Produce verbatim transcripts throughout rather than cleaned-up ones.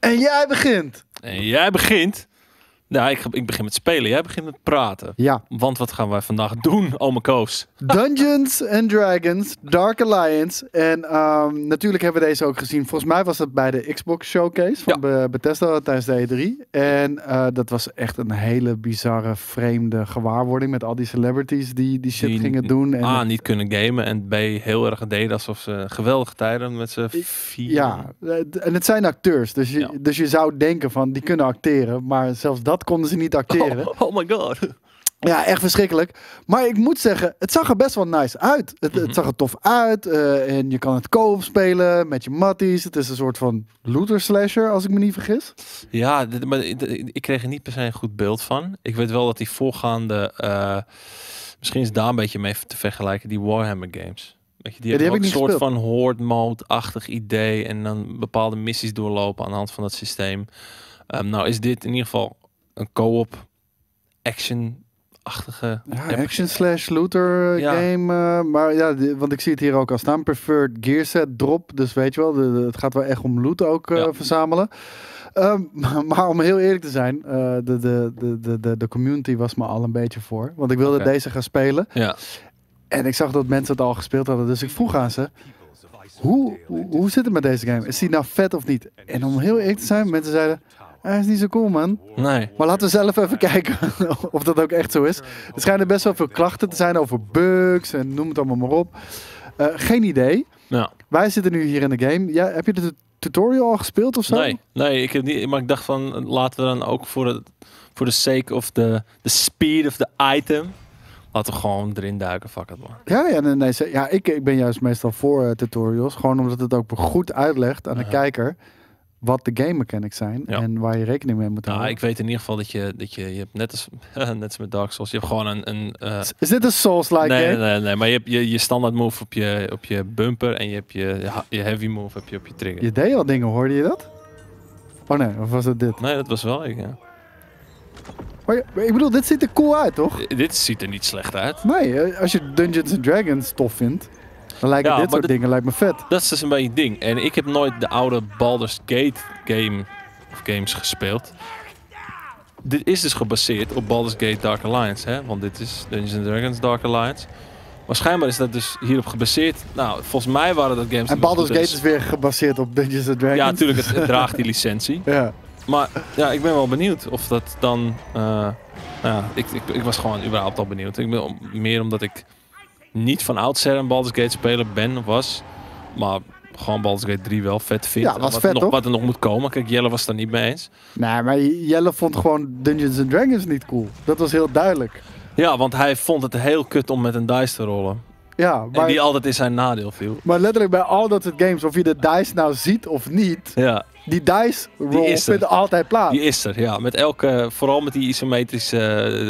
En jij begint. En jij begint. Nou, ik, ik begin met spelen. Jij begint met praten. Ja. Want wat gaan wij vandaag doen, ome Koos? Dungeons and Dragons, Dark Alliance. En um, natuurlijk hebben we deze ook gezien. Volgens mij was dat bij de Xbox Showcase van ja. Bethesda tijdens de E drie. En uh, dat was echt een hele bizarre, vreemde gewaarwording met al die celebrities die die shit die gingen doen. En A, niet kunnen gamen en B, heel erg deden alsof ze geweldige tijden met z'n vier. Ja, en het zijn acteurs. Dus je, ja. dus je zou denken van, die kunnen acteren, maar zelfs dat konden ze niet acteren. Oh, oh my god. Ja, echt verschrikkelijk. Maar ik moet zeggen, het zag er best wel nice uit. Het, mm-hmm. het zag er tof uit. Uh, en je kan het co-op spelen met je matties. Het is een soort van looter slasher, als ik me niet vergis. Ja, dit, maar ik kreeg er niet per se een goed beeld van. Ik weet wel dat die voorgaande... Uh, misschien is daar een beetje mee te vergelijken, die Warhammer games. Weet je, die ja, hebben ook een soort gespeeld. van horde mode-achtig idee. En dan bepaalde missies doorlopen aan de hand van dat systeem. Um, nou is dit in ieder geval... een co-op action-achtige... Ja, action-slash-looter ja. game. Uh, maar ja, die, want ik zie het hier ook al staan. Preferred gear set drop. Dus weet je wel, de, de, het gaat wel echt om loot ook uh, ja. verzamelen. Um, maar om heel eerlijk te zijn, uh, de, de, de, de, de community was me al een beetje voor. Want ik wilde okay. deze gaan spelen. Ja. En ik zag dat mensen het al gespeeld hadden. Dus ik vroeg aan ze... Hoe, hoe, hoe zit het met deze game? Is die nou vet of niet? En om heel eerlijk te zijn, mensen zeiden... Hij is niet zo cool, man. Nee. Maar laten we zelf even kijken of dat ook echt zo is. Er schijnen best wel veel klachten te zijn over bugs en noem het allemaal maar op. Uh, geen idee. Ja. Wij zitten nu hier in de game. Ja, heb je de tutorial al gespeeld of zo? Nee, nee ik heb niet, maar ik dacht van laten we dan ook voor de, voor de sake of the, the speed of the item... Laten we gewoon erin duiken, fuck it man. Ja, ja, nee, nee, ja ik, ik ben juist meestal voor uh, tutorials. Gewoon omdat het ook goed uitlegt aan de ja. kijker... wat de game mechanics zijn ja. en waar je rekening mee moet houden. Nou, ik weet in ieder geval dat je, dat je, je hebt net als, net als met Dark Souls, je hebt gewoon een... een uh... Is dit een Souls-like nee, game? Nee, nee, nee, maar je hebt je, je standaard move op je, op je bumper en je hebt je, je heavy move heb je op je trigger. Je deed al dingen, hoorde je dat? Oh nee, of was dat dit? Nee, dat was wel ik, ja. Maar ik bedoel, dit ziet er cool uit, toch? Dit ziet er niet slecht uit. Nee, als je Dungeons and Dragons tof vindt, dan lijken ja, dit soort dat, dingen lijkt me vet. Dat is dus een beetje het ding. En ik heb nooit de oude Baldur's Gate game, of games gespeeld. Dit is dus gebaseerd op Baldur's Gate Dark Alliance, hè? Want dit is Dungeons and Dragons Dark Alliance. Maar schijnbaar is dat dus hierop gebaseerd. Nou, volgens mij waren dat games... En Baldur's Gate is weer gebaseerd op Dungeons and Dragons. Ja, natuurlijk. Het, het draagt die licentie. Ja. Maar ja, ik ben wel benieuwd of dat dan... Uh, nou ja, ik, ik, ik was gewoon überhaupt al benieuwd. Ik ben meer omdat ik... niet van oudsher een Baldur's Gate speler ben of was, maar gewoon Baldur's Gate drie wel vet vindt. Ja, was wat, vet, nog, wat er nog moet komen. Kijk, Jelle was daar niet mee eens. Nee, maar Jelle vond gewoon Dungeons and Dragons niet cool. Dat was heel duidelijk. Ja, want hij vond het heel kut om met een dice te rollen. Ja, maar... En die altijd in zijn nadeel viel. Maar letterlijk bij al dat soort games, of je de dice nou ziet of niet... Ja. Die dice roll vindt altijd plaats. Die is er, ja. Met elke, vooral met die isometrische...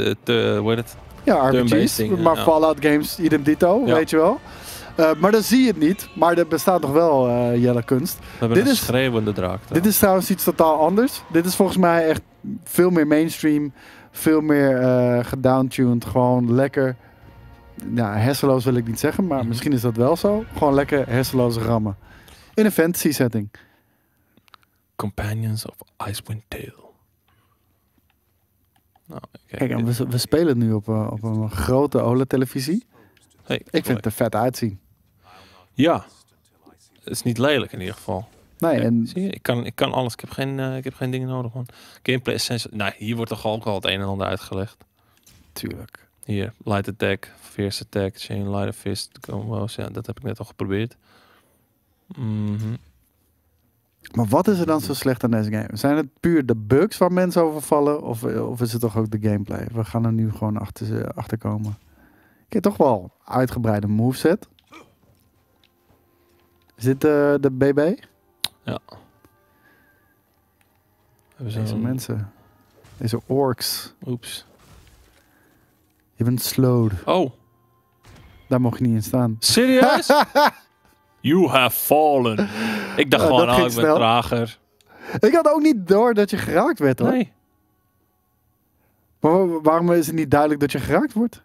Uh, te, hoe heet het? Ja, R P G's, maar ja. Fallout games, idem dito, ja. weet je wel. Uh, maar dan zie je het niet, maar er bestaat nog wel uh, Jelle kunst. We dit een is, schreeuwende draak. Dit is trouwens iets totaal anders. Dit is volgens mij echt veel meer mainstream, veel meer uh, gedowntuned, gewoon lekker... Nou, hersenloos wil ik niet zeggen, maar mm-hmm. misschien is dat wel zo. Gewoon lekker hersenloze rammen. In een fantasy setting. Companions of Icewind Dale. Nou, kijk, kijk we, we spelen het nu op, uh, op een grote O L E D-televisie. Hey, ik vind het er vet uitzien. Ja, het is niet lelijk in ieder geval. Nee, kijk, en... zie je? Ik, kan, ik kan alles, ik heb geen, uh, ik heb geen dingen nodig. Man. Gameplay essential. Nou, hier wordt toch ook al het een en ander uitgelegd. Tuurlijk. Hier, light attack, fierce attack, chain light of fist, combos. Ja, dat heb ik net al geprobeerd. Mm-hmm. Maar wat is er dan zo slecht aan deze game? Zijn het puur de bugs waar mensen over vallen? Of, of is het toch ook de gameplay? We gaan er nu gewoon achter, achter komen. Ik heb toch wel uitgebreide moveset. Is dit uh, de B B? Ja. Deze een... mensen. Deze orks. Oeps. Je bent slowed. Oh. Daar mocht je niet in staan. Serieus? You have fallen. Ik dacht ja, gewoon, oh, ik ben trager. Ik had ook niet door dat je geraakt werd, hoor. Nee. Maar waarom is het niet duidelijk dat je geraakt wordt?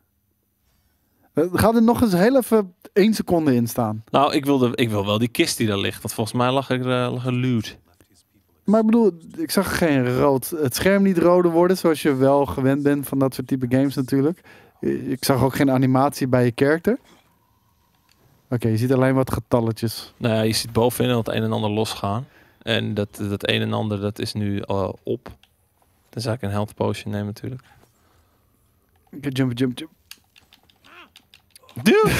Gaat er nog eens heel even één seconde in staan? Nou, ik wilde, ik wil wel die kist die daar ligt. Want volgens mij lag er, uh, lag er loot. Maar ik bedoel, ik zag geen rood, het scherm niet roder worden, zoals je wel gewend bent van dat soort type games natuurlijk. Ik zag ook geen animatie bij je character. Oké, okay, je ziet alleen wat getalletjes. Nou ja, je ziet bovenin het een en ander losgaan. En dat, dat een en ander, dat is nu uh, op. Dan zou ik een health potion nemen natuurlijk. Okay, jump, jump, jump. Dude!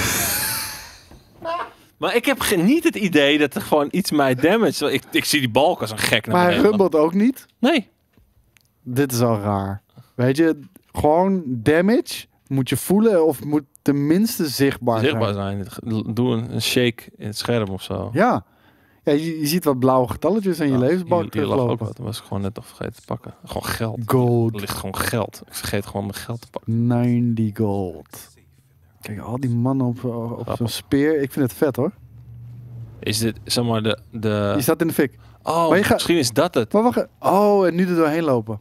Maar ik heb geen, niet het idee dat er gewoon iets mij damage... Ik, ik zie die balk als een gek naar. Maar hij rubbelt ook niet? Nee. Dit is al raar. Weet je, gewoon damage moet je voelen of moet tenminste zichtbaar, zichtbaar zijn. zijn. Doe een, een shake in het scherm of zo. Ja. Ja, je, je ziet wat blauwe getalletjes aan je nou, levensbalk teruglopen. Ook wat. Dat was ik gewoon net nog vergeten te pakken. Gewoon geld. Gold. Er ligt gewoon geld. Ik vergeet gewoon mijn geld te pakken. negentig gold. Kijk, al die mannen op, op zo'n speer. Ik vind het vet, hoor. Is dit, zeg maar, de... de... Je staat in de fik. Oh, maar je misschien ga... is dat het. Maar wacht. Oh, en nu er doorheen lopen.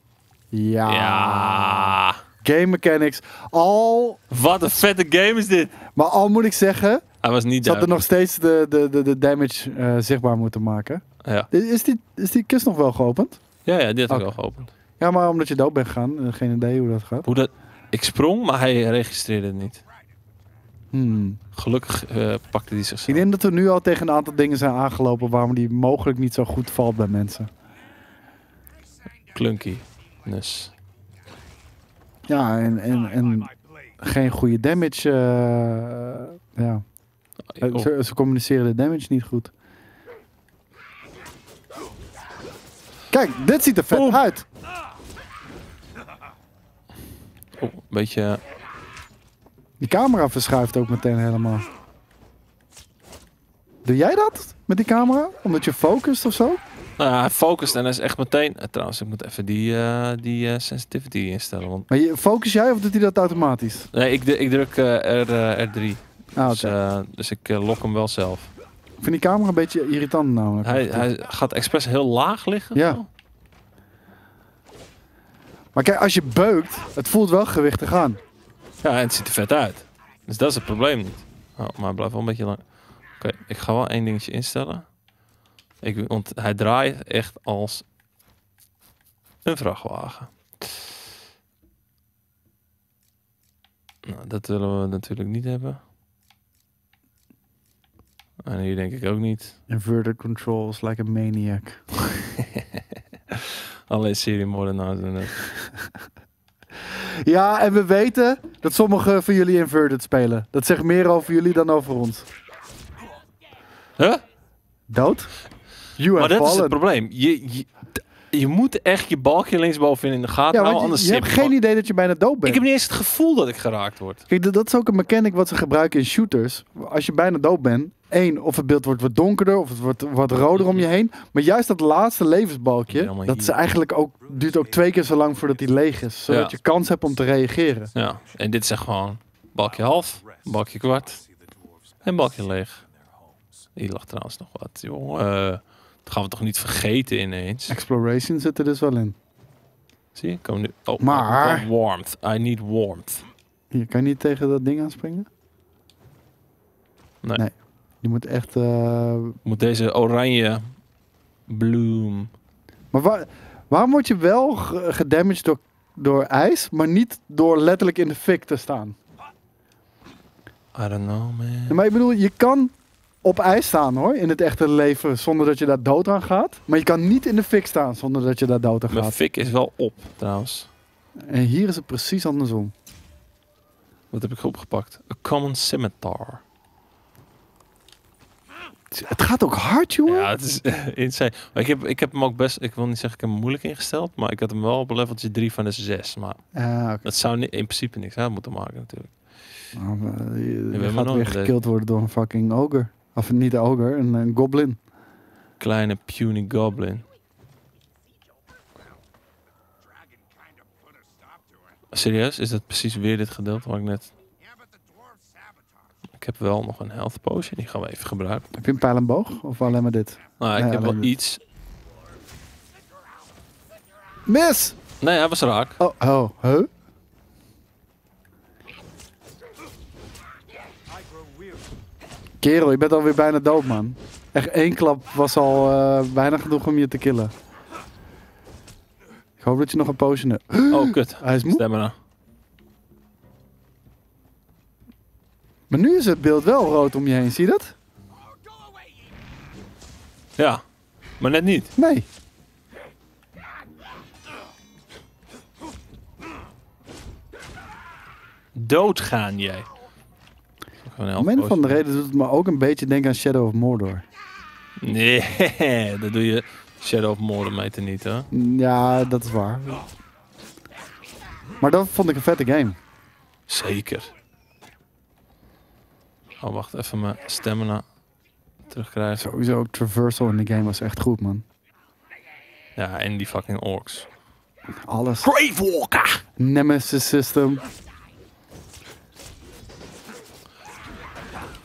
Ja. ja. Game mechanics. Al... Wat een vette game is dit. Maar al moet ik zeggen... Hij was niet duidelijk. Ze hadden nog steeds de, de, de, de damage uh, zichtbaar moeten maken. Ja. Is die, is die kist nog wel geopend? Ja, ja, die had ik okay. wel geopend. Ja, maar omdat je dood bent gegaan. Uh, geen idee hoe dat gaat. Hoe dat... Ik sprong, maar hij registreerde het niet. Hmm. Gelukkig uh, pakte hij zichzelf. Ik denk dat we nu al tegen een aantal dingen zijn aangelopen waarom die mogelijk niet zo goed valt bij mensen. Clunkiness. Ja, en, en, en geen goede damage. Uh, ja. Oh. Ze, ze communiceren de damage niet goed. Kijk, dit ziet er vet oh. uit. Oh, een beetje... Die camera verschuift ook meteen helemaal. Doe jij dat met die camera? Omdat je focust of zo? Nou ja, hij focust en hij is echt meteen... Uh, trouwens, ik moet even die, uh, die uh, sensitivity instellen. Want... Maar je, focus jij of doet hij dat automatisch? Nee, ik, ik druk uh, R, uh, R drie. Ah, dus, uh, dus ik uh, lok hem wel zelf. Ik vind die camera een beetje irritant namelijk. Hij, hij gaat expres heel laag liggen. Ja. Zo. Maar kijk, als je beukt, het voelt wel gewichtig aan. Ja, en het ziet er vet uit. Dus dat is het probleem niet. Oh, maar blijf wel een beetje lang. Oké, okay, ik ga wel één dingetje instellen. Ik, want hij draait echt als een vrachtwagen. Nou, dat willen we natuurlijk niet hebben. En hier denk ik ook niet. Inverted controls like a maniac. Alleen seriemoordenaars doen het. Ja, en we weten dat sommigen van jullie inverted spelen. Dat zegt meer over jullie dan over ons. Huh? Dood? You maar dat fallen. Is het probleem. Je, je, je moet echt je balkje linksboven in de gaten houden. Ja, nou, je, je hebt gewoon... geen idee dat je bijna dood bent. Ik heb niet eens het gevoel dat ik geraakt word. Kijk, dat is ook een mechanic wat ze gebruiken in shooters. Als je bijna dood bent, één, of het beeld wordt wat donkerder of het wordt wat roder om je heen. Maar juist dat laatste levensbalkje, dat is eigenlijk ook, duurt ook twee keer zo lang voordat die leeg is. Zodat ja. je kans hebt om te reageren. Ja, en dit is gewoon balkje half, balkje kwart en balkje leeg. Hier lag trouwens nog wat, jongen. Uh, dat gaan we toch niet vergeten ineens. Exploration zit er dus wel in. Zie je? Kom nu. Oh, maar... warmth. I need warmth. Hier, kan je niet tegen dat ding aanspringen? Nee. nee. Je moet echt... Uh... Moet deze oranje bloem. Maar waar, waarom word je wel gedamaged door, door ijs, maar niet door letterlijk in de fik te staan? I don't know, man. Maar ik bedoel, je kan... op ijs staan hoor, in het echte leven, zonder dat je daar dood aan gaat. Maar je kan niet in de fik staan zonder dat je daar dood aan gaat. De fik is wel op, trouwens. En hier is het precies andersom. Wat heb ik opgepakt? A common scimitar. Het gaat ook hard, jongen. Ja, het is insane. Maar ik, heb, ik heb hem ook best, ik wil niet zeggen, ik heb hem moeilijk ingesteld, maar ik had hem wel op leveltje drie van de zes. Maar ah, okay. dat zou in principe niks uit moeten maken, natuurlijk. Nou, je, je gaat weer gekild worden door een fucking ogre. Of niet een ogre, een, een goblin. Kleine puny goblin. Serieus? Is dat precies weer dit gedeelte waar ik net... Ik heb wel nog een health potion, die gaan we even gebruiken. Heb je een pijl en boog? Of alleen maar dit? Nou, ik nee, heb wel dit. iets. Mis! Nee, hij was raak. Oh, oh, huh? Kerel, je bent alweer bijna dood, man. Echt één klap was al uh, bijna genoeg om je te killen. Ik hoop dat je nog een poosje hebt. Oh, kut. Hij is moe. Stamina. Maar nu is het beeld wel rood om je heen, zie je dat? Ja, maar net niet. Nee. Doodgaan jij. Op het moment van de reden doet het me ook een beetje denken aan Shadow of Mordor. Nee, dat doe je Shadow of Mordor mee te niet, hè? Ja, dat is waar. Maar dat vond ik een vette game. Zeker. Oh, wacht, even mijn stamina terugkrijgen. Sowieso, traversal in de game was echt goed, man. Ja, en die fucking orks. Alles. Gravewalker! Nemesis System.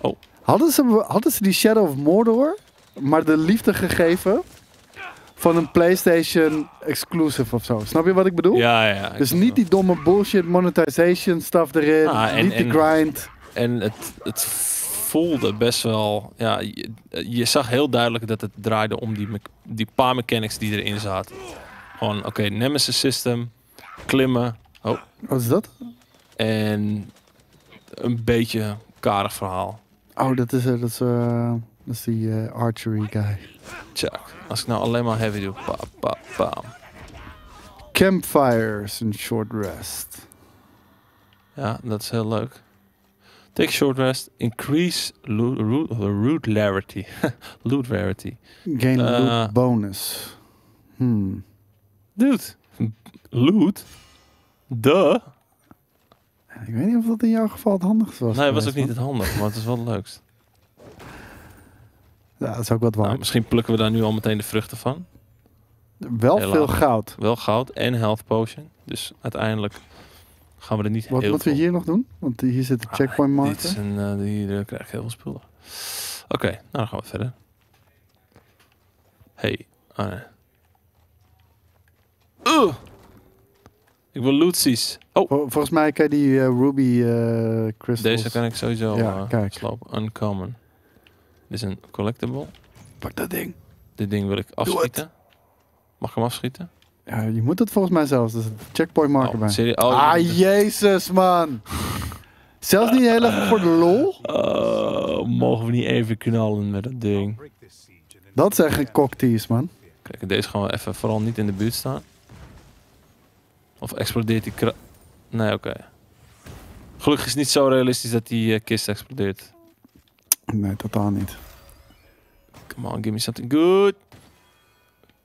Oh. Hadden ze, hadden ze die Shadow of Mordor, maar de liefde gegeven van een PlayStation exclusive of zo. Snap je wat ik bedoel? Ja, ja. Dus niet die domme bullshit monetization stuff erin, ah, en, niet de grind. En het, het voelde best wel... Ja, je, je zag heel duidelijk dat het draaide om die, die paar mechanics die erin zaten. Gewoon, oké, okay, Nemesis System, klimmen. Oh. Wat is dat? En een beetje karig verhaal. Oh, dat is, dat is, uh, dat is die uh, archery guy. Check. Als ik nou alleen maar heavy doe. Pa, pa, pa. Campfires en short rest. Ja, dat is heel leuk. Take short rest, increase loot, root, root rarity. Loot rarity. Gain uh, loot bonus. Hmm. Dude, loot? Duh. Ik weet niet of dat in jouw geval het handigst was. Nee, het was ook niet het handig, maar het is wel het leukst. Ja, dat is ook wat waar. Nou, misschien plukken we daar nu al meteen de vruchten van. Wel heel veel laag. Goud. Wel goud en health potion. Dus uiteindelijk gaan we er niet wat, heel wat veel... Wat we hier nog doen? Want hier zit de ah, checkpoint marker. Uh, hier uh, krijg ik heel veel spullen. Oké, okay, nou dan gaan we verder. Hey. Ah, nee. Uh! Ik wil lootsies. Oh. Vol, volgens mij kan je die uh, ruby uh, crystals... Deze kan ik sowieso ja, uh, slopen. Uncommon. Dit is een collectible. Pak dat ding. Dit ding wil ik afschieten. Mag ik hem afschieten? Ja, je moet het volgens mij zelfs. Er is een checkpoint marker oh, bij. Oh, ah, je jezus, man. Zelfs niet heel even voor de lol. Uh, mogen we niet even knallen met dat ding. Dat is echt een cocktease, man. Kijk, deze gaan we even vooral niet in de buurt staan. Of explodeert die kra... Nee, oké. Okay. Gelukkig is het niet zo realistisch dat die uh, kist explodeert. Nee, totaal niet. Come on, give me something good.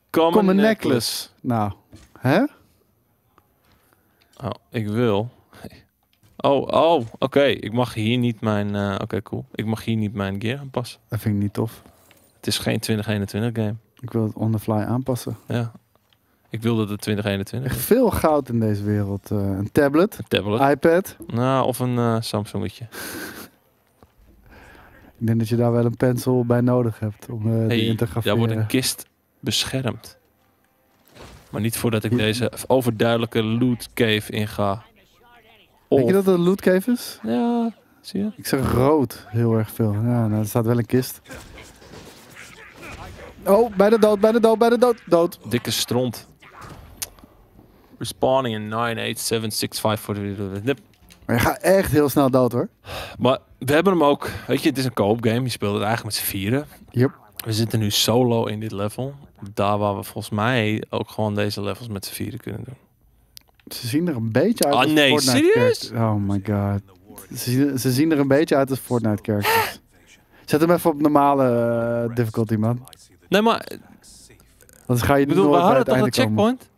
Come Come a necklace. necklace. Nou, hè? Oh, ik wil... Oh, oh, oké. Okay. Ik mag hier niet mijn... Uh, oké, okay, cool. Ik mag hier niet mijn gear aanpassen. Dat vind ik niet tof. Het is geen twintig eenentwintig game. Ik wil het on the fly aanpassen. Ja. Ik wil dat het twintig eenentwintig is. Echt veel goud in deze wereld. Uh, een tablet. Een tablet. iPad. Nou, of een uh, Samsungetje. Ik denk dat je daar wel een pencil bij nodig hebt om uh, hey, die in te graveren. Daar wordt een kist beschermd. Maar niet voordat ik ja. deze overduidelijke loot cave inga. Of... Denk je dat het een loot cave is? Ja, zie je? Ik zeg rood heel erg veel. Ja, nou, er staat wel een kist. Oh, bij de dood, bij de dood, bij de dood. Dood. Dikke stront. Respawning in nine eight seven six five four. Maar je gaat echt heel snel dood, hoor. Maar we hebben hem ook. Weet je, het is een co-op game. Je speelt het eigenlijk met z'n vieren. Yep. We zitten nu solo in dit level. Daar waar we volgens mij ook gewoon deze levels met z'n vieren kunnen doen. Ze zien er een beetje uit als Fortnite. Oh nee, serieus? Oh my god. Ze, ze zien er een beetje uit als Fortnite characters. Zet hem even op normale uh, difficulty, man. Nee, maar... Anders ga je bedoel, nooit we hadden toch een checkpoint? Komen.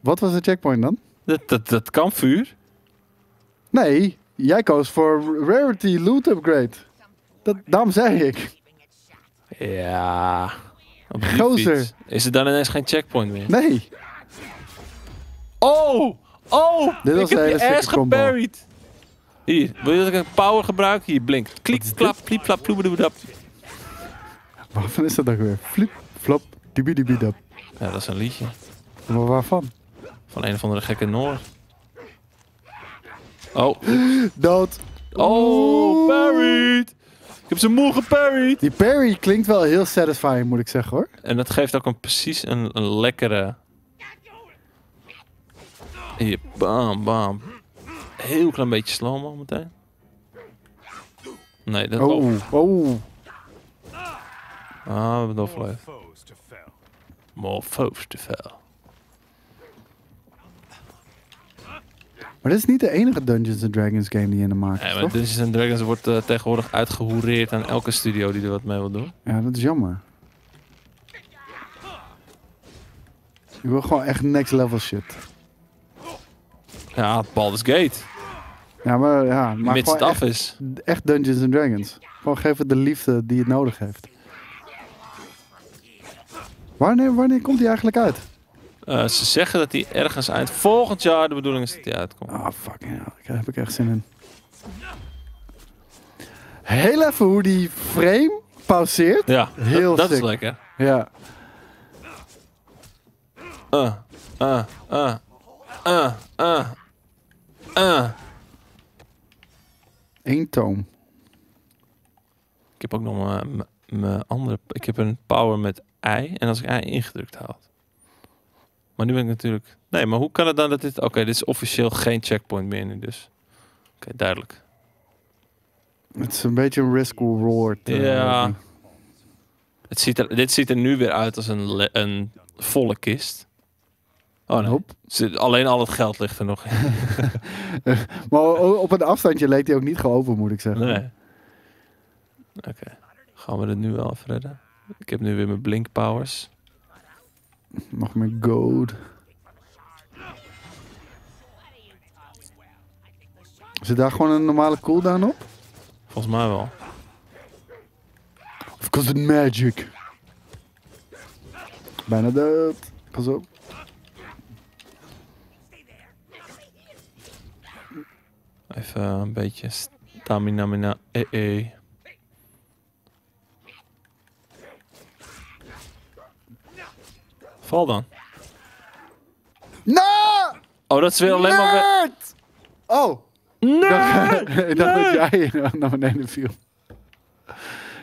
Wat was de checkpoint dan? Dat, dat, dat kampvuur. Nee, jij koos voor Rarity Loot Upgrade. Dat, daarom zei ik. Ja... Gozer. Is er dan ineens geen checkpoint meer? Nee. Oh! Oh! Dit ik was heb hele je ass geburied. Hier, wil je dat ik een power gebruik? Hier, blink. Klik, klap, pliep, klap, ploebedoedap. Waarvan is dat dan weer? Flip, flop, dibidibidap. Ja, dat is een liedje. Maar waarvan? Van een of andere gekke Noor. Oh. Dood. Oh, parried. Ik heb zijn moe geparried. Die parry klinkt wel heel satisfying, moet ik zeggen, hoor. En dat geeft ook een, precies een, een lekkere Hier, bam, bam. Heel klein beetje slow-mo meteen. Nee, dat oh, over. Oh. Ah, we hebben het overleefd. More foes te fel. Maar dit is niet de enige Dungeons and Dragons game die je in de maak is, ja, maar toch? Dungeons and Dragons wordt uh, tegenwoordig uitgehoereerd aan elke studio die er wat mee wil doen. Ja, dat is jammer. Je wil gewoon echt next level shit. Ja, Baldur's Gate. Ja, maar ja, maar mits het af is. Echt Dungeons and Dragons. Gewoon geef het de liefde die het nodig heeft. Wanneer, wanneer komt die eigenlijk uit? Uh, ze zeggen dat die ergens eind volgend jaar de bedoeling is dat die uitkomt. Ah, oh, fucking hell. Daar heb ik echt zin in. Heel even hoe die frame pauzeert. Ja, heel dat sick. Is lekker. Ja. Uh, uh, uh, uh, uh, uh. Eén toon. Ik heb ook nog mijn andere... Ik heb een power met I. En als ik I ingedrukt haal... Maar nu ben ik natuurlijk... Nee, maar hoe kan het dan dat dit... Oké, okay, dit is officieel geen checkpoint meer nu dus. Oké, okay, duidelijk. Het is een beetje een risk-reward. Uh, ja. Het ziet er, dit ziet er nu weer uit als een, een volle kist. Oh nee. Zit, alleen al het geld ligt er nog. Maar op een afstandje leek hij ook niet geopend, moet ik zeggen. Nee. Oké. Okay. Gaan we het nu wel even redden? Ik heb nu weer mijn blink powers. Nog meer gold. Zit daar gewoon een normale cooldown op? Volgens mij wel. Of course it's magic. Bijna dood. Pas op. Even een beetje stamina, mina, eh, eh. Val dan. No! Oh, dat is weer alleen maar... Weer... Oh! Nerd! Ik dacht dat jij naar beneden viel.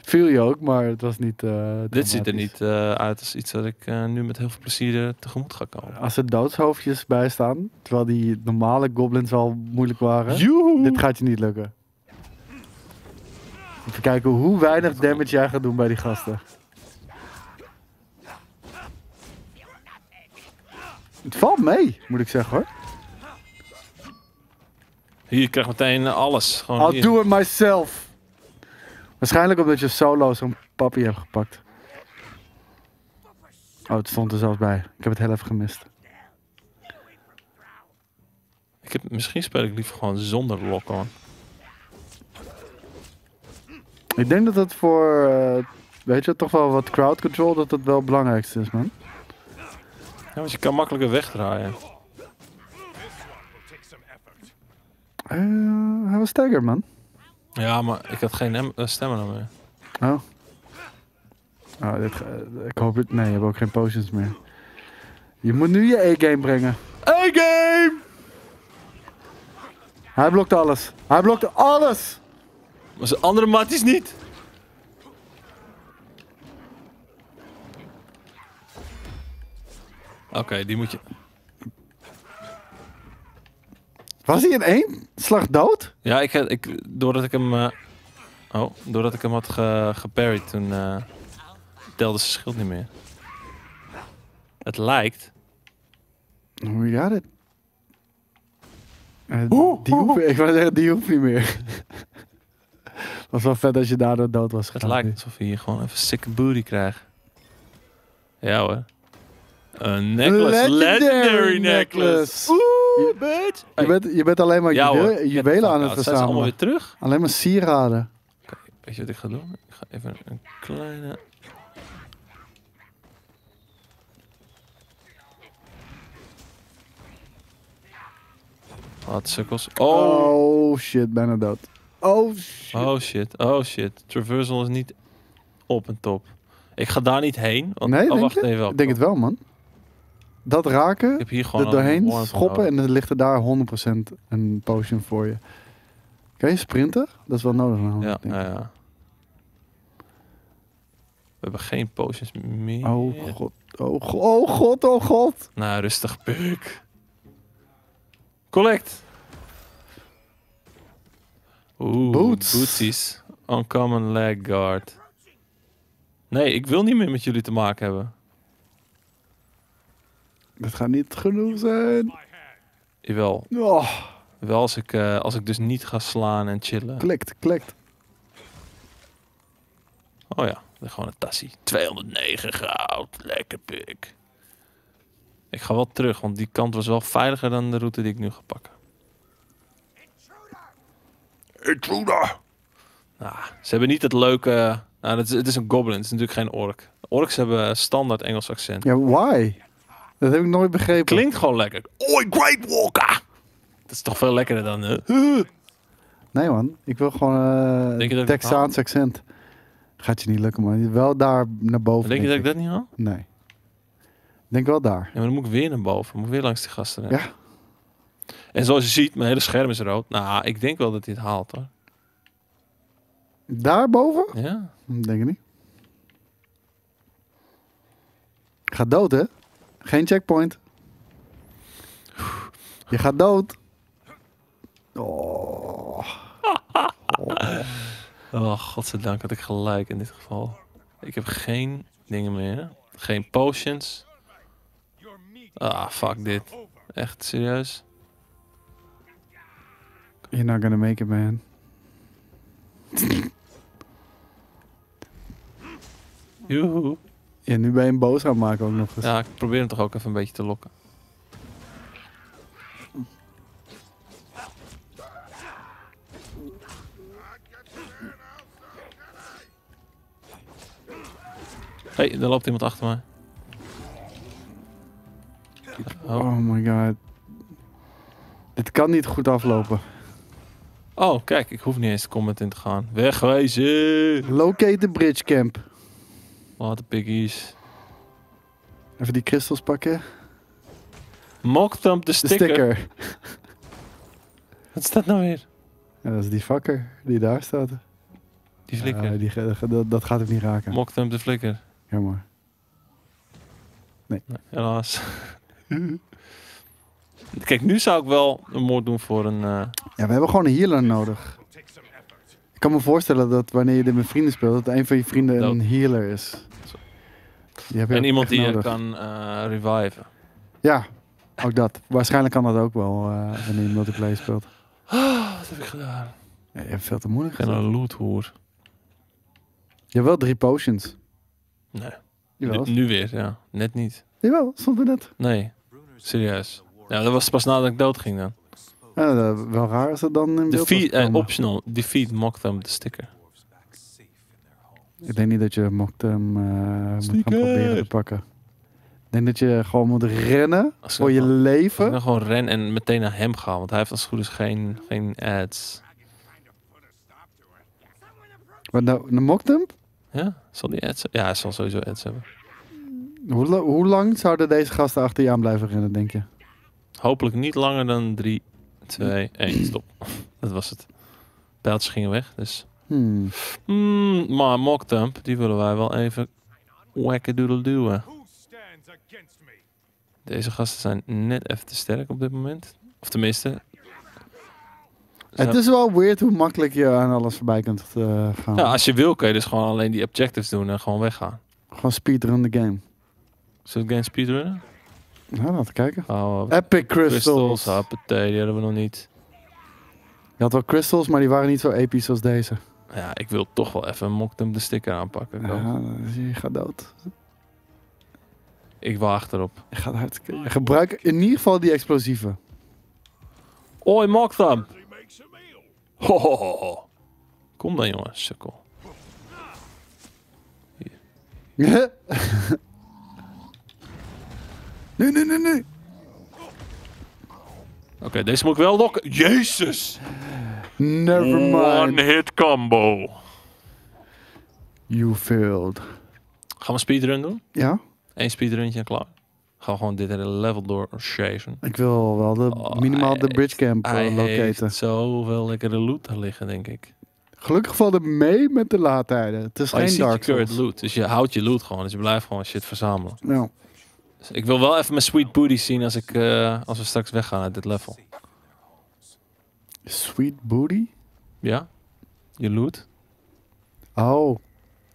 Viel je ook, maar het was niet... Uh, Dit ziet er niet uh, uit als iets dat ik uh, nu met heel veel plezier tegemoet ga komen. Als er doodshoofdjes bij staan, terwijl die normale goblins al moeilijk waren... Joehoe. Dit gaat je niet lukken. Even kijken hoe weinig damage jij gaat doen bij die gasten. Het valt mee, moet ik zeggen hoor. Hier krijg meteen alles. Gewoon I'll hier. Do it myself. Waarschijnlijk omdat je solo zo'n papi hebt gepakt. Oh, het stond er zelfs bij. Ik heb het heel even gemist. Ik heb, misschien speel ik liever gewoon zonder lock on. Ik denk dat het voor, uh, weet je, toch wel wat crowd control, dat dat wel het belangrijkste is, man. Ja, want je kan makkelijker wegdraaien. Uh, hij was stagger, man. Ja, maar ik had geen stemmen meer. Oh. Oh dit, uh, ik hoop het. Nee, je hebt ook geen potions meer. Je moet nu je A-game brengen. A-game! Hij blokt alles. Hij blokt alles! Maar zijn andere matties niet. Oké, okay, die moet je... Was hij in één slag dood? Ja, ik, ik, doordat ik hem... Uh... Oh, doordat ik hem had ge geparried, toen uh... telde zijn schild niet meer. Het lijkt... We got it. Uh, oh, die hoef, oh, oh. Ik wou zeggen, die hoeft niet meer. Was wel vet als je daardoor dood was gegaan. Het lijkt alsof je hier gewoon even sick booty krijgt. Ja hoor. Een necklace, legendary, legendary necklace. Oeh, bitch. Je, je, bent, je bent alleen maar ja, juwelen ja, aan nou, het verzamelen. Zijn ze allemaal weer terug? Alleen maar sieraden. Okay, weet je wat ik ga doen? Ik ga even een kleine... Wat sukkels. Oh. Oh shit, bijna dood. Oh shit. Oh shit, oh shit. Traversal is niet op en top. Ik ga daar niet heen. Want, nee, oh, wacht, denk even, ik denk het wel, man. Dat raken, ik heb hier gewoon er doorheen schoppen en dan ligt er daar honderd procent een potion voor je. Kan je sprinten? Dat is wel nodig. Hand, ja, nou ja. We hebben geen potions meer. Oh god, oh god, oh god, oh god. Nou, rustig, puk. Collect. Oeh, Boots. Bootsies. Uncommon leg guard. Nee, ik wil niet meer met jullie te maken hebben. Dat gaat niet genoeg zijn. Jawel. Oh. Wel als ik, uh, als ik dus niet ga slaan en chillen. Klikt, klikt. Oh ja, gewoon een tassie. tweehonderdnegen goud, lekker pik. Ik ga wel terug, want die kant was wel veiliger dan de route die ik nu ga pakken. Intruder! Nou, ze hebben niet het leuke... Nou, het is, het is een goblin, het is natuurlijk geen ork. Orks hebben standaard Engels accent. Ja, why? Dat heb ik nooit begrepen. Klinkt gewoon lekker. Oi, Great Walker! Dat is toch veel lekkerder dan... Uh. Nee man, ik wil gewoon uh, Texaans accent. Gaat je niet lukken man, wel daar naar boven. Denk je dat ik dat niet haal? Nee. Ik denk wel daar. Ja, maar dan moet ik weer naar boven, dan moet ik weer langs die gasten heen. Ja. En zoals je ziet, mijn hele scherm is rood. Nou, ik denk wel dat hij het haalt hoor. Daarboven? Ja. Denk ik niet. Gaat dood hè? Geen checkpoint. Je gaat dood. Oh. Oh. Oh, godzijdank had ik gelijk in dit geval. Ik heb geen dingen meer. Geen potions. Ah, fuck dit. Echt serieus. You're not gonna make it, man. Joehoe. Ja, nu ben je hem boos aan het maken ook nog eens. Ja, ik probeer hem toch ook even een beetje te lokken. Hé, hey, daar loopt iemand achter mij. Oh. Oh my god. Dit kan niet goed aflopen. Oh, kijk, ik hoef niet eens de combat in te gaan. Wegwezen! Locate the bridge camp. Wat de piggies. Even die crystals pakken. Mockthump de sticker. De sticker. Wat is dat nou weer? Ja, dat is die vakker die daar staat. Die flikker. Uh, die, dat, dat gaat hem niet raken. Mockthump de flikker. Jammer. Nee. nee helaas. Kijk, nu zou ik wel een moord doen voor een... Uh... Ja, we hebben gewoon een healer nodig. Ik kan me voorstellen dat wanneer je dit met vrienden speelt, dat een van je vrienden een healer is. Die heb je en iemand die nodig. Je kan uh, reviven. Ja, ook dat. Waarschijnlijk kan dat ook wel uh, wanneer je multiplayer speelt. Oh, wat heb ik gedaan? Ja, je hebt veel te moeilijk gedaan. En een loothoer. Je hebt wel drie potions. Nee. Nu, nu weer, ja. Net niet. Jawel, stond er net. Nee, serieus. Ja, dat was pas nadat ik dood ging dan. Ja, dat, wel raar is dat dan in beeld. Defeat, eh, optional. Defeat Mockthump de sticker. Ik denk niet dat je Mockthump uh, moet gaan proberen te pakken. Ik denk dat je gewoon moet rennen voor je dan, leven. Ik dan gewoon rennen en meteen naar hem gaan, want hij heeft als het goed is geen, geen ads. Wat nou, een Mockthump? Ja, zal die ads hebben? Ja, hij zal sowieso ads hebben. Hoe, hoe lang zouden deze gasten achter je aan blijven rennen, denk je? Hopelijk niet langer dan drie, twee, één, stop. Dat was het. Pijltjes gingen weg, dus... Hmm. Mm, maar Mockthump, die willen wij wel even... wackadoodle-duwen. Deze gasten zijn net even te sterk op dit moment. Of tenminste... Het is wel weird hoe makkelijk je aan alles voorbij kunt uh, gaan. Ja, als je wil kun je dus gewoon alleen die objectives doen en gewoon weggaan. Gewoon speedrun de game. Zullen we game speedrunnen? Nou, laten we kijken. Oh, uh, Epic Crystals. Happatee, die hadden we nog niet. Je had wel crystals, maar die waren niet zo episch als deze. Ja, ik wil toch wel even Mockthump de sticker aanpakken. Ja, je gaat dood. Ik waag erop. Je gaat hard... Gebruik in ieder geval die explosieven. Oi, Mockthump. Ho, ho, ho. Kom dan, jongen, sukkel. Hier. Nee, nee, nee, nee. Oké, okay, deze moet ik wel lokken. Jezus! Never mind. One hit combo. You failed. Gaan we een speedrun doen? Ja. Eén speedruntje en klaar. Gaan we gewoon dit hele level door shaven. Ik wil wel de, oh, minimaal de bridge camp uh, locaten. Zoveel lekkere loot daar liggen, denk ik. Gelukkig valt het mee met de laadtijden. Het is oh, geen dark je loot. Dus je houdt je loot gewoon. Dus je blijft gewoon shit verzamelen. Nou. Ik wil wel even mijn sweet booty zien als, ik, uh, als we straks weggaan uit dit level. Sweet Booty? Ja, je loot. Oh,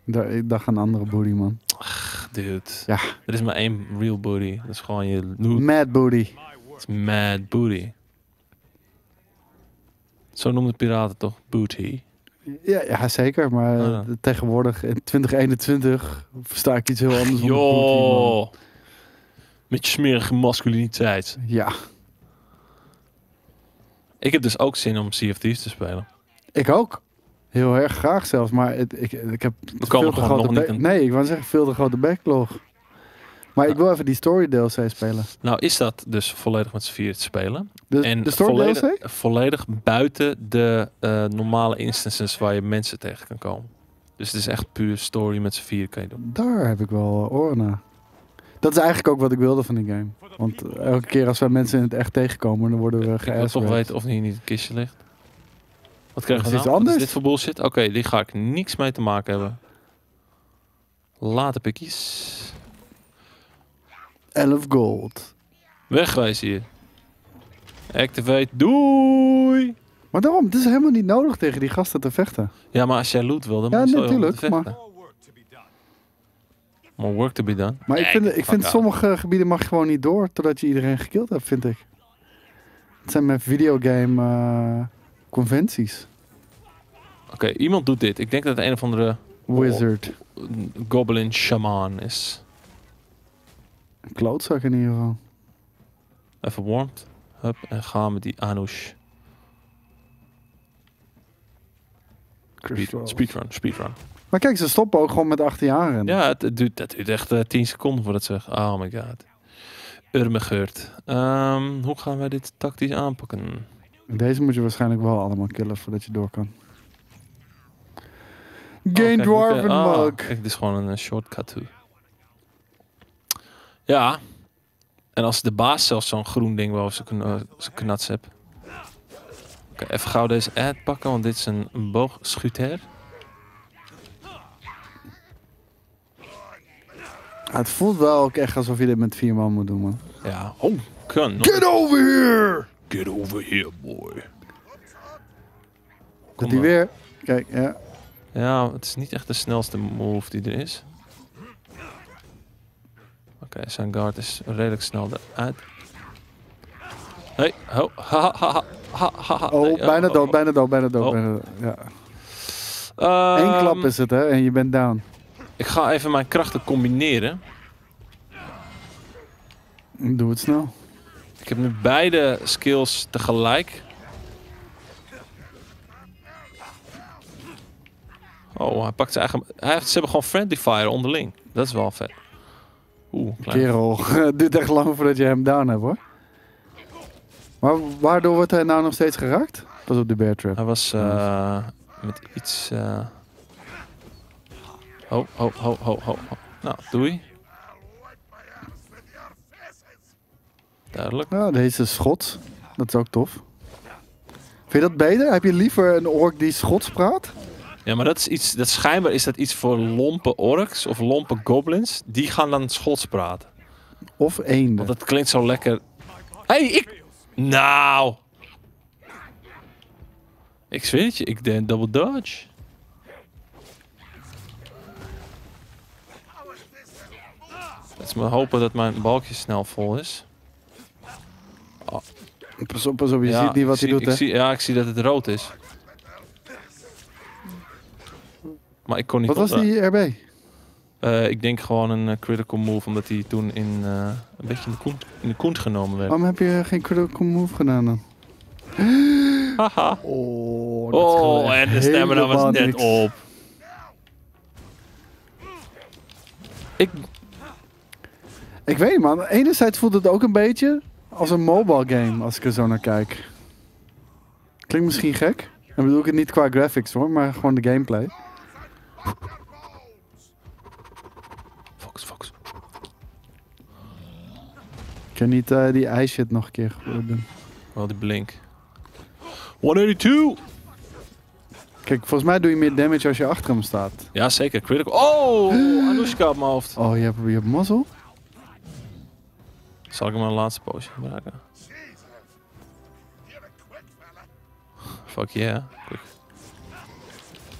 daar, ik dacht aan een andere booty, man. Ach, dude. Ja. Er is maar één real booty. Dat is gewoon je loot. Mad Booty. Dat is Mad Booty. Zo noemden piraten toch? Booty. Ja, ja, zeker. Maar oh, ja. tegenwoordig in twintig eenentwintig versta ik iets heel anders. Ach, joh. Booty, met je smerige masculiniteit. Ja. Ik heb dus ook zin om C F D's te spelen. Ik ook. Heel erg graag zelfs, maar het, ik, ik heb We komen veel te grote nog niet Nee, ik wou zeggen veel te grote backlog. Maar nou, ik wil even die story D L C spelen. Nou is dat dus volledig met z'n vier te spelen. De, en de story volledig, D L C? Volledig buiten de uh, normale instances waar je mensen tegen kan komen. Dus het is echt puur story met z'n vier kan je doen. Daar heb ik wel uh, oren naar. Dat is eigenlijk ook wat ik wilde van die game. Want elke keer als wij mensen in het echt tegenkomen, dan worden we geasperged. Ik wil toch weten of hier niet het kistje ligt. Wat krijgen we nou? Wat is dit voor bullshit? Oké, okay, die ga ik niks mee te maken hebben. Later pikkies. elf gold. Wegwijzen hier. Activate. Doei! Maar daarom, het is helemaal niet nodig tegen die gasten te vechten. Ja, maar als jij loot wil, dan ja, moet je natuurlijk, te vechten. Maar... More work to be done. Maar nee, ik vind, ik vind sommige gebieden mag je gewoon niet door totdat je iedereen gekild hebt, vind ik. Het zijn mijn videogame uh, conventies. Oké, okay, iemand doet dit. Ik denk dat het een of andere... Wizard. Oh, goblin shaman is. Een klootzak in ieder geval. Even warmt. Hup, en gaan met die Anush. Speed, speedrun, speedrun. Maar kijk, ze stoppen ook gewoon met achttien jaar. En... Ja, het, het, duurt, het duurt echt uh, tien seconden voordat ze zeggen. Oh my god. Urmegeurt. Um, hoe gaan wij dit tactisch aanpakken? Deze moet je waarschijnlijk wel allemaal killen voordat je door kan. Gain oh, Dwarven uh, oh, Mug. Kijk, dit is gewoon een uh, shortcut toe. Ja. En als de baas zelfs zo'n groen ding wel ze uh, knats hebt. Okay, even gauw deze ad pakken, want dit is een, een boogschutter. Ah, het voelt wel ook echt alsof je dit met vier man moet doen, man. Ja, oh, kan. Nog. Get over here! Get over here, boy. Komt hij weer? Kijk, ja. Ja, het is niet echt de snelste move die er is. Oké, okay, zijn guard is redelijk snel eruit. Hey, ho, ha, ha, ha, ha, ha, ha. Oh, hey, bijna oh, dood, oh, bijna dood, bijna dood, oh. bijna dood. Ja. Um, Eén klap is het, hè, en je bent down. Ik ga even mijn krachten combineren. Doe het snel. Ik heb nu beide skills tegelijk. Oh, hij pakt zijn eigen... Hij heeft, ze hebben gewoon friendly fire onderling. Dat is wel vet. Oeh, klein. Kerel, het duurt echt lang voordat je hem down hebt, hoor. Maar waardoor wordt hij nou nog steeds geraakt? Pas op de bear trap. Hij was uh, met iets... Uh, Ho, ho, ho, ho, ho. Nou, doei. Duidelijk. Nou, deze is Schots. Dat is ook tof. Vind je dat beter? Heb je liever een ork die Schots praat? Ja, maar dat is iets... Dat schijnbaar is dat iets voor lompe orks of lompe goblins. Die gaan dan Schots praten. Of eenden. Want dat klinkt zo lekker... Hé, hey, ik... Nou! Ik zweer het je, ik deed double dodge. Het is maar hopen dat mijn balkje snel vol is. Oh. Pas op, pas op, je ja, ziet niet wat zie, hij doet, hè? Zie, ja, ik zie dat het rood is. Maar ik kon niet... Wat was die R B? Uh, ik denk gewoon een uh, critical move, omdat hij toen in, uh, een beetje in de, koen, in de koen genomen werd. Waarom heb je uh, geen critical move gedaan dan? Haha. Oh, dat oh en de stamina was net niks. Op. Ik... Ik weet man, enerzijds voelt het ook een beetje als een mobile game als ik er zo naar kijk. Klinkt misschien gek. En bedoel ik het niet qua graphics hoor, maar gewoon de gameplay. Fox, fox. Ik kan niet uh, die eye shit nog een keer doen. Wel die blink. honderdtweeëntachtig! Kijk, volgens mij doe je meer damage als je achter hem staat. Ja zeker, critical. Oh, Anushka op mijn hoofd. Oh, je hebt, je hebt mazzel. Zal ik hem een laatste poosje gebruiken? Fuck yeah.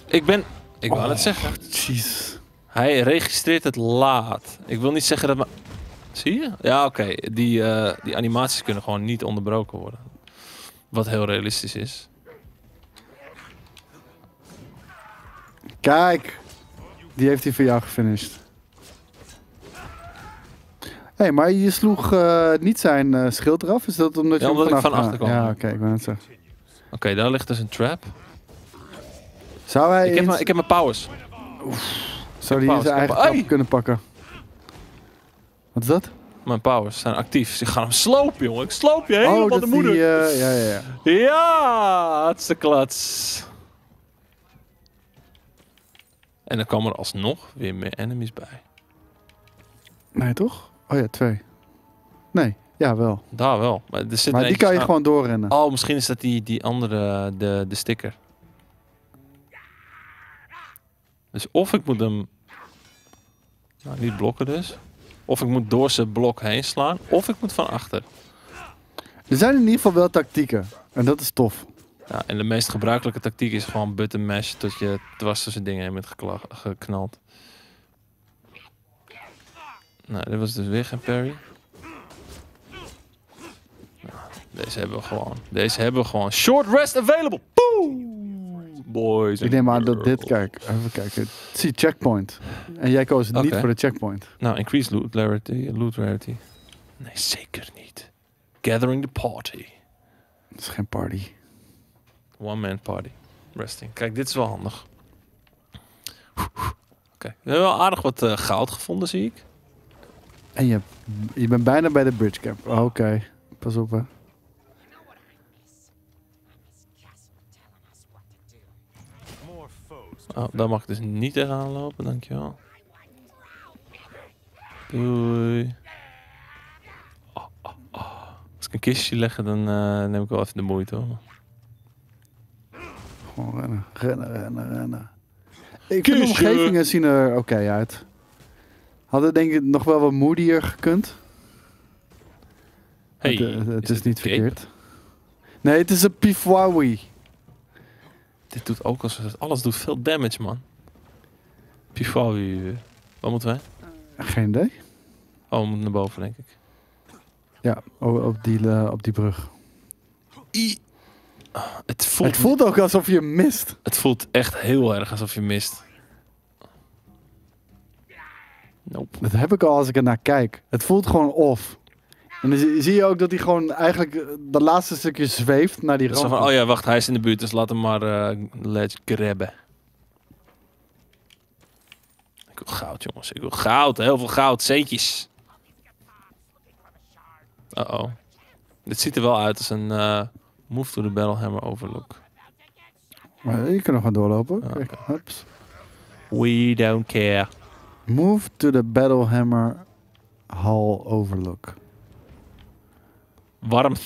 Ik ben... Ik wou oh, het zeggen. Jeez. Hij registreert het laat. Ik wil niet zeggen dat... Ma Zie je? Ja, oké. Okay. Die, uh, die animaties kunnen gewoon niet onderbroken worden. Wat heel realistisch is. Kijk! Die heeft hij voor jou gefinished. Hé, hey, maar je sloeg uh, niet zijn uh, schild eraf? Is dat omdat ja, je omdat hem vanaf... ik van achter kwam. Ja, oké. Okay, ik ben het zeggen. Oké, okay, daar ligt dus een trap. Zou hij... Ik, eens... heb, ik heb mijn powers. Oef. Zou die powers. zijn eigen trap Ai. kunnen pakken? Wat is dat? Mijn powers zijn actief. Ze gaan hem slopen, jongen. Ik sloop je helemaal oh, de moeder. Die, uh, ja, ja, ja. Ja, het is de klats. En dan komen er alsnog weer meer enemies bij. Nee, toch? Oh ja, twee. Nee, ja wel. Daar wel. Maar, er zit maar die kan je aan. gewoon doorrennen. Oh, misschien is dat die, die andere, de, de sticker. Dus of ik moet hem... Nou, niet blokken dus. Of ik moet door zijn blok heen slaan. Of ik moet van achter. Er zijn in ieder geval wel tactieken. En dat is tof. Ja, en de meest gebruikelijke tactiek is gewoon button mash tot je dwars tussen dingen heen bent geknald. Nou, dit was dus weer geen parry. Nou, deze hebben we gewoon. Deze hebben we gewoon. Short rest available. Boom! Boys. Ik neem aan dat dit, kijk. Even kijken. Zie, checkpoint. En jij koos okay. niet voor de checkpoint. Nou, increase loot rarity. Loot rarity. Nee, zeker niet. Gathering the party. Dat is geen party. One man party. Resting. Kijk, dit is wel handig. Oké. Okay. We hebben wel aardig wat uh, goud gevonden, zie ik. En je, je bent bijna bij de bridge camp. Oh, Oké, okay. pas op hè. Oh, daar mag ik dus niet tegenaan lopen, dankjewel. Doei. Oh, oh, oh. Als ik een kistje leg, dan uh, neem ik wel even de moeite hoor. Gewoon rennen, rennen, rennen, rennen. Ik vind de omgevingen zien er oké okay uit. Hadden denk ik nog wel wat moedier gekund. Hey, het uh, het is, is niet cape? verkeerd. Nee, het is een Piefwawi. Dit doet ook als alles doet veel damage, man. Piefwawi. Wat moeten wij? Geen idee. Oh, we moeten naar boven, denk ik. Ja, op die, uh, op die brug. I oh, het, voelt het voelt ook alsof je mist. Het voelt echt heel erg alsof je mist. Nope. Dat heb ik al als ik er naar kijk. Het voelt gewoon off. En dan zie je ook dat hij gewoon eigenlijk de laatste stukje zweeft naar die rand. Zo van, oh ja, wacht, hij is in de buurt, dus laat hem maar uh, ledge grabben. Ik wil goud, jongens. Ik wil goud. Heel veel goud. Centjes. Uh-oh. Dit ziet er wel uit als een uh, move to the Battlehammer overlook. Maar je kan nog gaan doorlopen. Okay. Hups. We don't care. Move to the Battlehammer Hall Overlook. Warmth.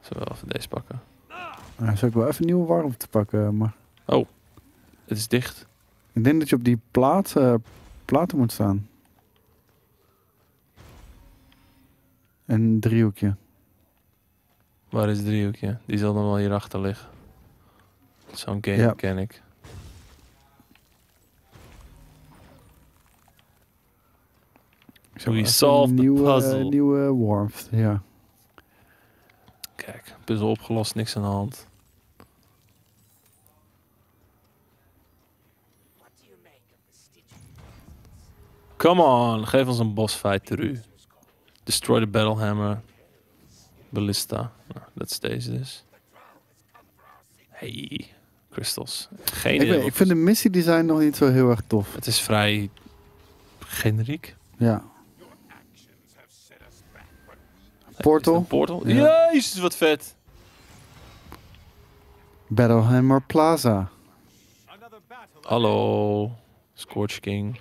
Zullen we wel even deze pakken? Nou, zou ik wel even nieuwe warmte pakken, maar... Oh, het is dicht. Ik denk dat je op die plaat, uh, platen moet staan. Een driehoekje. Waar is het driehoekje? Die zal dan wel hierachter liggen. Zo'n game ja. ken ik. We solve the puzzle. Nieuwe warmth, ja. Kijk, puzzel opgelost, niks aan de hand. Come on, geef ons een boss fight teru. Destroy the Battlehammer. Ballista. Nou, dat is deze dus. Hey, crystals. Geen idee. Ik, ik vind de missiedesign nog niet zo heel erg tof. Het is vrij generiek. Ja. Portal. portal? Ja. Jezus, wat vet. Battlehammer Plaza. Hallo. Scorch King.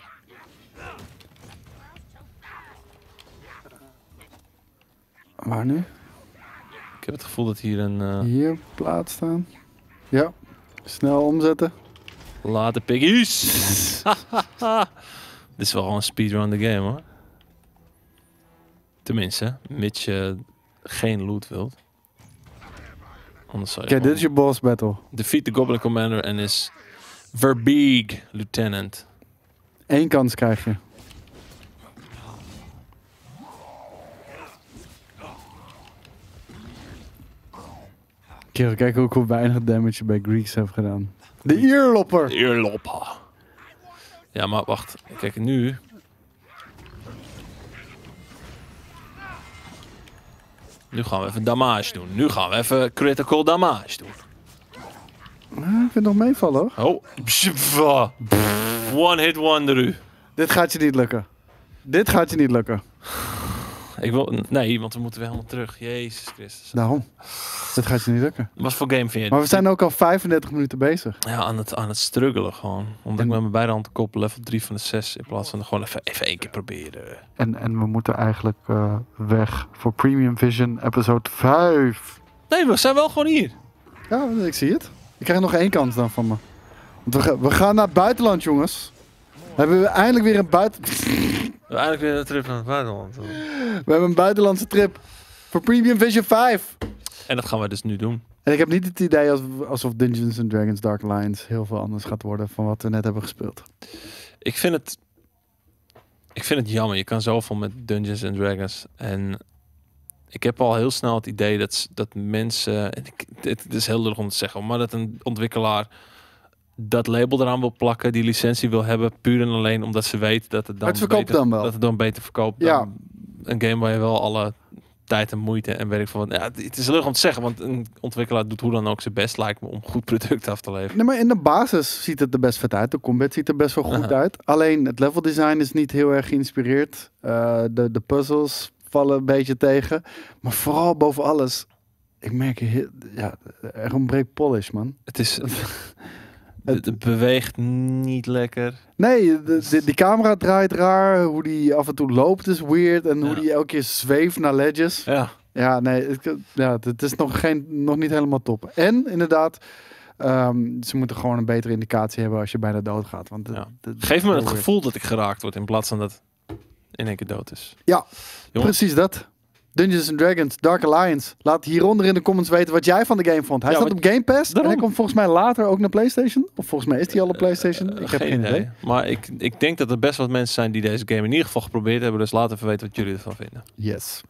Waar nu? Ik heb het gevoel dat hier een... Uh... Hier, plaats staan. Ja. Snel omzetten. Later piggies. Dit is wel gewoon speedrun the game, hoor. Tenminste, mits je geen loot wilt. Oké, dit is je boss battle. Defeat the Goblin Commander en is Verbeeg Lieutenant. Eén kans krijg je. Kerel, kijk ook hoe weinig damage je bij Greeks hebt gedaan. De Eerlopper! De Eerlopper. Ja, maar wacht. Kijk, nu... Nu gaan we even damage doen. Nu gaan we even critical damage doen. Ik vind het nog meevallen hoor. Oh. One hit wonder u. Dit gaat je niet lukken. Dit gaat je niet lukken. Ik wil, nee, want we moeten weer helemaal terug. Jezus Christus. Daarom. Dit gaat je niet lukken. Wat voor game vind je? Maar we zijn ook al vijfendertig minuten bezig. Ja, aan het, aan het struggelen gewoon. Omdat en... ik met mijn beide handen koppel level drie van de zes. In plaats van gewoon even, even één keer proberen. En, en we moeten eigenlijk uh, weg voor Premium Vision episode vijf. Nee, we zijn wel gewoon hier. Ja, ik zie het. Ik krijg nog één kans dan van me. Want we, we gaan naar het buitenland, jongens. Hebben we eindelijk weer een buitenland... We hebben eigenlijk weer een trip naar het buitenland. We hebben een buitenlandse trip. Voor Premium Vision vijf. En dat gaan we dus nu doen. En ik heb niet het idee alsof Dungeons and Dragons Dark Alliance heel veel anders gaat worden van wat we net hebben gespeeld. Ik vind het... Ik vind het jammer. Je kan zoveel met Dungeons and Dragons. En ik heb al heel snel het idee dat, dat mensen... Het is heel lullig om te zeggen, maar dat een ontwikkelaar... dat label eraan wil plakken, die licentie wil hebben, puur en alleen omdat ze weet dat het dan, het beter, dan wel. Dat het dan beter verkoopt. Ja. Dan een game waar je wel alle tijd en moeite en weet ik van. Ja, het is leuk om te zeggen, want een ontwikkelaar doet hoe dan ook zijn best, lijkt me, om goed product af te leveren. Nee, maar in de basis ziet het er best vet uit. De combat ziet er best wel goed uh-huh. uit. Alleen het level design is niet heel erg geïnspireerd. Uh, de, de puzzels vallen een beetje tegen. Maar vooral boven alles, ik merk heel, ja, er ontbreekt polish, man. Het is... Het, het beweegt niet lekker. Nee, de, de, die camera draait raar. Hoe die af en toe loopt is weird. En ja. hoe die elke keer zweeft naar ledges. Ja, ja nee, het, ja, het is nog, geen, nog niet helemaal top. En inderdaad, um, ze moeten gewoon een betere indicatie hebben als je bijna dood gaat. Want ja. de, de, Geef me het gevoel dat ik geraakt word in plaats van dat in één keer dood is. Ja, Jongen. precies dat. Dungeons and Dragons, Dark Alliance. Laat hieronder in de comments weten wat jij van de game vond. Hij ja, staat op Game Pass daarom. En hij komt volgens mij later ook naar PlayStation. Of volgens mij is hij al op PlayStation. Uh, uh, ik heb geen, geen idee. idee. Maar ik, ik denk dat er best wat mensen zijn die deze game in ieder geval geprobeerd hebben. Dus laat even weten wat jullie ervan vinden. Yes.